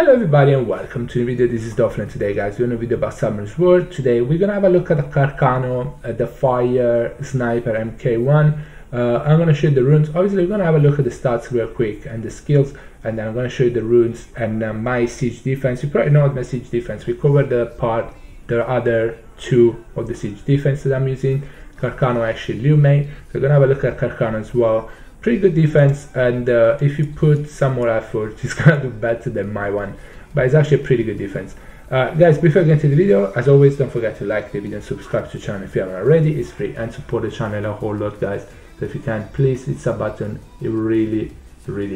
Hello everybody and welcome to the video. This is Dofla and today guys we're doing a video about Summoners War. Today we're gonna have a look at the Carcano, the Fire Sniper MK1. I'm gonna show you the runes. Obviously we're gonna have a look at the stats real quick and the skills, and then I'm gonna show you the runes and my siege defense. You probably know what my siege defense. We covered the other two of the siege defense that I'm using, Carcano actually Lume. So we're gonna have a look at Carcano as well. Pretty good defense, and if you put some more effort it's gonna do better than my one, but it's actually a pretty good defense. Guys, before I get into the video, as always, don't forget to like the video and subscribe to the channel if you haven't already. It's free and support the channel a whole lot guys, so if you can please hit a button, it really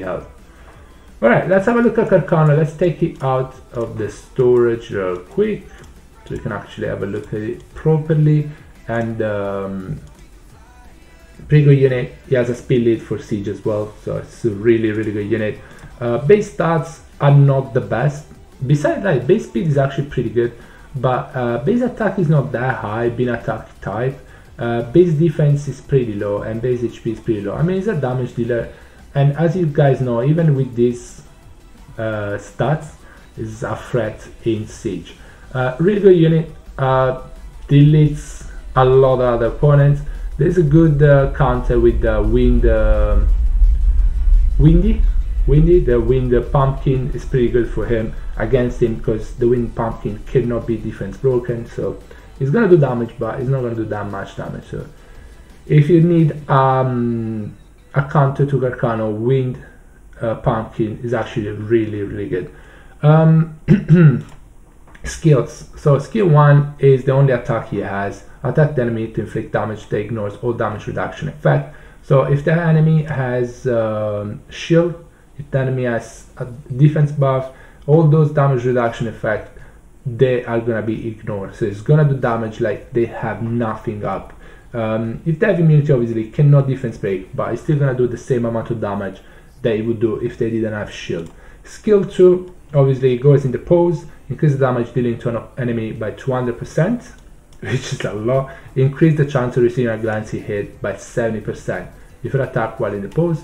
helps. Alright, let's have a look at Carcano. Let's take it out of the storage real quick so you can actually have a look at it properly. And pretty good unit. He has a speed lead for siege as well, so it's a really good unit. Base stats are not the best. Besides that, base speed is actually pretty good, but base attack is not that high, being attack type. Base defense is pretty low and base HP is pretty low. I mean, he's a damage dealer, and as you guys know, even with these stats, is a threat in siege. Really good unit. Deletes a lot of other opponents. There's a good counter with the wind, windy. The wind pumpkin is pretty good for him against him, because the wind pumpkin cannot be defense broken, so it's gonna do damage, but it's not gonna do that much damage. So if you need a counter to Carcano, wind pumpkin is actually really good. Skills. So skill 1 is the only attack he has. Attack the enemy to inflict damage that ignores all damage reduction effect. So if the enemy has shield, if the enemy has a defense buff, all those damage reduction effect, they are gonna be ignored. So it's gonna do damage like they have nothing up. If they have immunity, obviously cannot defense break, but it's still gonna do the same amount of damage that it would do if they didn't have shield. Skill 2, obviously, goes in the pose, increase the damage dealing to an enemy by 200%. Which is a lot. Increase the chance of receiving a glancing hit by 70% if you attack while in the pose.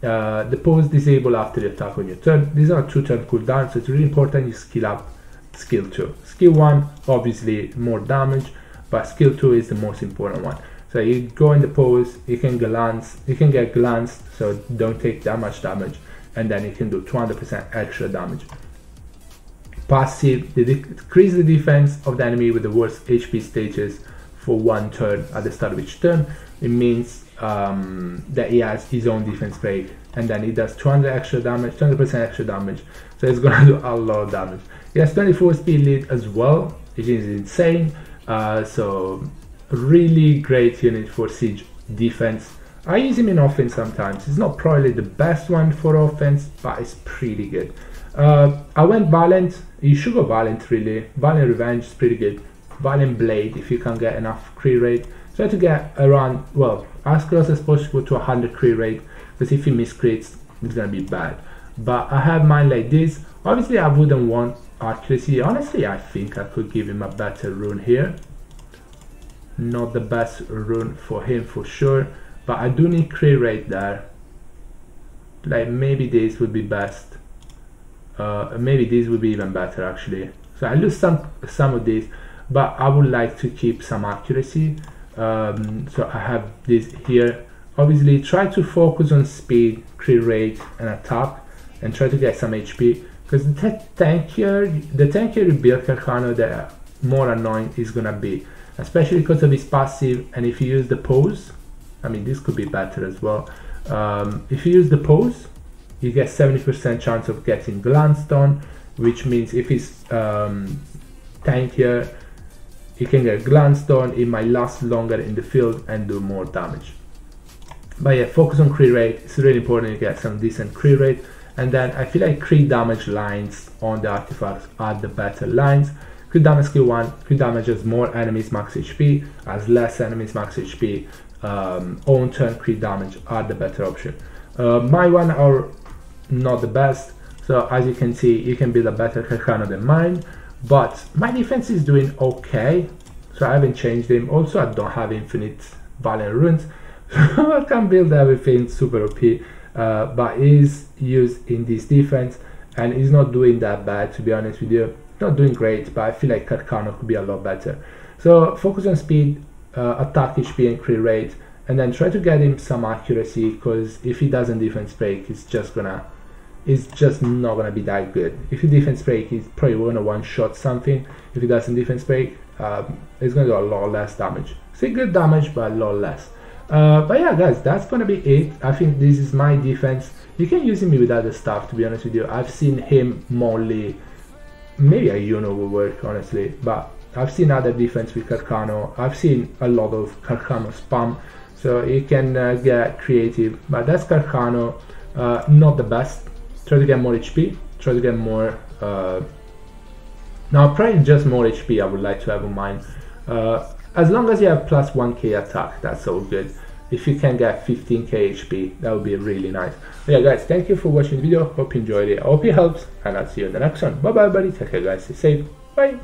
The pose disable after the attack on your turn. These are 2-turn cooldowns, so it's really important you skill up skill 2. Skill 1, obviously more damage, but skill 2 is the most important one. So you go in the pose, you can glance, you can get glanced, so don't take that much damage, and then you can do 200% extra damage. Passive, they decrease the defense of the enemy with the worst HP stages for 1 turn at the start of each turn. It means that he has his own defense break, and then he does 200 extra damage, 200% extra damage, so it's gonna do a lot of damage. He has 24 speed lead as well, which is insane. So really great unit for siege defense. I use him in offense sometimes. It's not probably the best one for offense, but it's pretty good. I went Violent. You should go Violent really. Violent Revenge is pretty good. Violent Blade if you can get enough crit rate. Try to get around, well, as close as possible to 100 crit rate, because if you miss crits, it's gonna be bad. But I have mine like this. Obviously I wouldn't want accuracy. Honestly, I think I could give him a better rune here. Not the best rune for him for sure, but I do need crit rate there. Like maybe this would be best. Maybe these would be even better actually. So I lose some of these, but I would like to keep some accuracy. So I have this here. Obviously try to focus on speed, crit rate and attack, and try to get some HP, because the tankier you build Carcano, the more annoying it's gonna be, especially because of his passive. And if you use the pose, I mean this could be better as well. If you use the pose, you get 70% chance of getting Glanstone, which means if it's tankier, you can get Glanstone. It might last longer in the field and do more damage. But yeah, focus on crit rate. It's really important you get some decent crit rate. And then I feel like crit damage lines on the artifacts are the better lines. Crit damage skill 1, crit damages more enemies max HP, as less enemies max HP. On turn crit damage are the better option. My one are not the best, so as you can see you can build a better Carcano than mine, but my defense is doing okay, so I haven't changed him. Also I don't have infinite Valiant runes, so I can build everything super OP, but is used in this defense, and he's not doing that bad, to be honest with you. Not doing great, but I feel like Carcano could be a lot better. So focus on speed, attack HP and crit rate, and then try to get him some accuracy, because if he doesn't defense break, it's just not gonna be that good. If he defense break, he's probably gonna one shot something. If he doesn't defense break, it's gonna do a lot less damage. It's a good damage, but a lot less. But yeah guys, that's gonna be it. I think this is my defense. You can use him with other stuff, to be honest with you. I've seen him molly, maybe a Uno will work honestly, but I've seen other defense with Carcano. I've seen a lot of Carcano spam, so you can get creative. But that's Carcano, not the best. Try to get more HP, try to get more, now probably just more HP I would like to have on mine. As long as you have plus 1k attack, that's all good. If you can get 15k HP, that would be really nice. But yeah guys, thank you for watching the video, hope you enjoyed it, I hope it helps, and I'll see you in the next one. Bye bye buddy, take care guys, stay safe, bye!